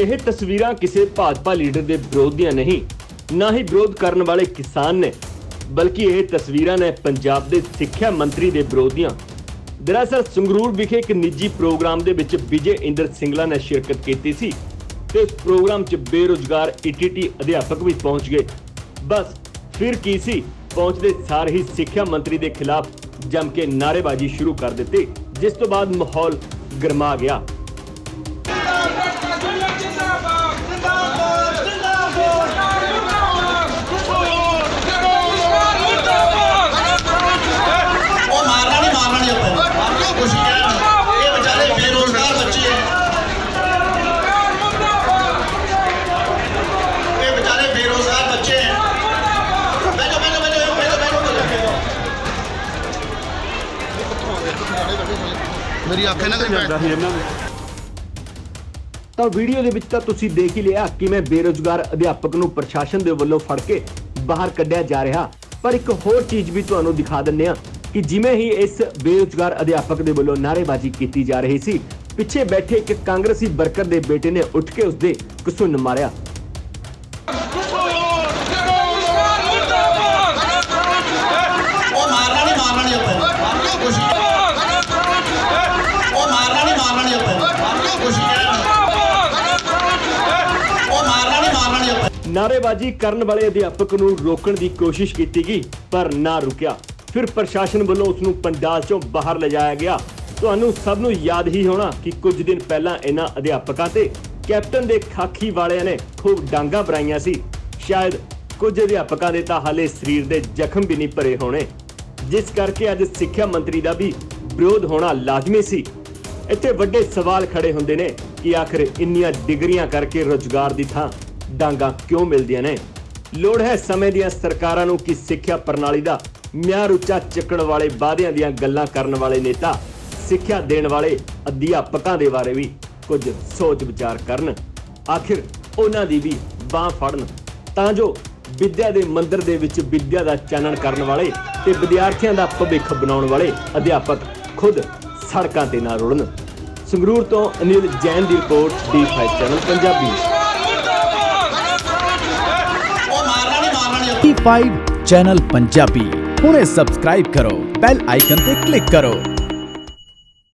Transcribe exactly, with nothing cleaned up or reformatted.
ਇਹ ਤਸਵੀਰਾਂ ਕਿਸੇ ਭਾਜਪਾ ਲੀਡਰ ਦੇ ਵਿਰੋਧ ਦੀਆਂ ਨਹੀਂ, ਨਾ ਹੀ ਵਿਰੋਧ ਕਰਨ ਵਾਲੇ ਕਿਸਾਨ ਨੇ, ਬਲਕਿ ਇਹ ਤਸਵੀਰਾਂ ਨੇ ਪੰਜਾਬ ਦੇ ਸਿੱਖਿਆ ਮੰਤਰੀ ਦੇ ਵਿਰੋਧ ਦੀਆਂ। दरअसल संगरूर विखे एक निजी प्रोग्राम के विजय इंद्र सिंगला ने शिरकत की थी। इस प्रोग्राम च बेरोजगार ई टी टी अध्यापक भी पहुंच गए। बस फिर की सी, पहुंचते सार ही सिक्ख्या मंत्री के खिलाफ जम के नारेबाजी शुरू कर दी, जिस तो बाद माहौल गरमा गया। तो वीडियो दे विच तां तुसीं देख ही लिया कि मैं बेरोजगार अध्यापक नूं प्रशासन दे वल्लों फड़ के बाहर कढ़िया जा रहा, पर एक होर चीज भी तुहानूं दिखा दिंदे हां कि जिवें ही इस बेरोजगार अध्यापक दे वल्लों नारेबाजी कीती जा रही सी, पिछे बैठे एक कांग्रेसी वर्कर दे बेटे ने उठ के उसदे कसून मारिया। नारेबाजी करने वाले अध्यापक को रोकने की कोशिश की गई, पर ना रुकिया। फिर प्रशासन वालों उसनूं पंडाल चों बाहर ले जाया गया। तुहानूं सबनूं याद ही होना कि कुछ दिन पहला इन्हां अध्यापकां ते कैप्टन दे खाकी वालियां ने खूब डांगा भराइयां सी। शायद कुछ अध्यापकां दे तां हाले शरीर दे जख्म भी नहीं भरे होने, जिस करके अज सिक्ख्या मंत्री दा भी विरोध होना लाजमी सी। इत्थे वड्डे सवाल खड़े हुंदे ने कि आखिर इन्नियां डिग्रियां करके रोजगार दी थां डांगा क्यों मिलदियां ने। लोड़ है समय दियां सरकारां नूं कि सिक्ख्या प्रणाली दा म्यार उच्चा चुकण वाले वादियां दियां गल्लां करन वाले नेता सिक्ख्या देण वाले अध्यापकां दे बारे भी कुछ सोच विचार करन, आखिर उन्हां दी भी बाह फड़न, तां जो विद्या दे मंदर दे विच विद्या दा चानण करन वाले ते विद्यार्थियां दा भविख बनाउण वाले अध्यापक खुद सड़कां ते ना रुलण। संगरूर तो अनिल जैन की report, D five channel Punjabi. D five channel Punjabi हुणे सब्सक्राइब करो, बेल आइकन पे क्लिक करो।